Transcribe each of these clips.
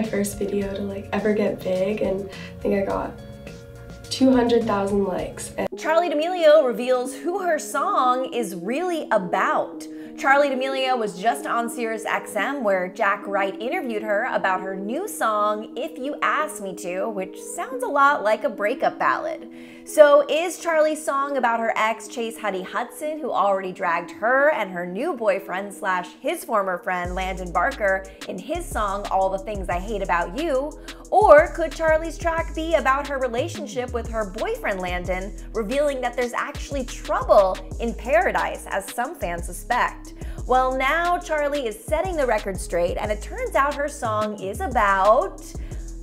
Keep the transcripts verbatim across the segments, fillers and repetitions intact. my first video to like ever get big, and I think I got two hundred thousand likes. And Charli D'Amelio reveals who her song is really about. Charli D'Amelio was just on Sirius X M where Jack Wright interviewed her about her new song, If You Ask Me To, which sounds a lot like a breakup ballad. So is Charli's song about her ex, Chase Huddy Hudson, who already dragged her and her new boyfriend slash his former friend, Landon Barker, in his song, All the Things I Hate About You? Or could Charli's track be about her relationship with her boyfriend, Landon, revealing that there's actually trouble in paradise, as some fans suspect? Well, now Charli is setting the record straight, and it turns out her song is about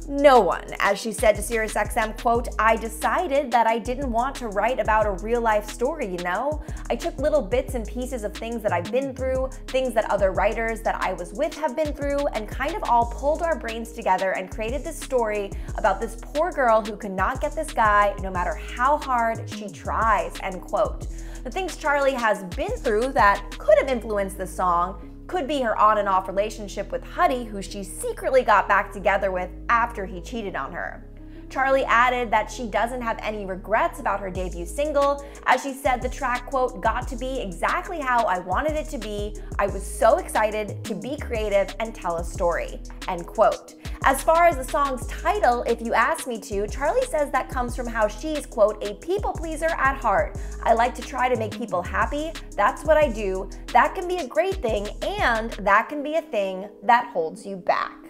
no one. As she said to Sirius X M, quote, "I decided that I didn't want to write about a real life story, you know? I took little bits and pieces of things that I've been through, things that other writers that I was with have been through, and kind of all pulled our brains together and created this story about this poor girl who could not get this guy no matter how hard she tries," end quote. The things Charli has been through that could have influenced the song could be her on and off relationship with Huddy, who she secretly got back together with after he cheated on her. Charli added that she doesn't have any regrets about her debut single, as she said the track, quote, "got to be exactly how I wanted it to be. I was so excited to be creative and tell a story," end quote. As far as the song's title, If You Ask Me To, Charli says that comes from how she's, quote, "a people pleaser at heart. I like to try to make people happy. That's what I do. That can be a great thing, and that can be a thing that holds you back."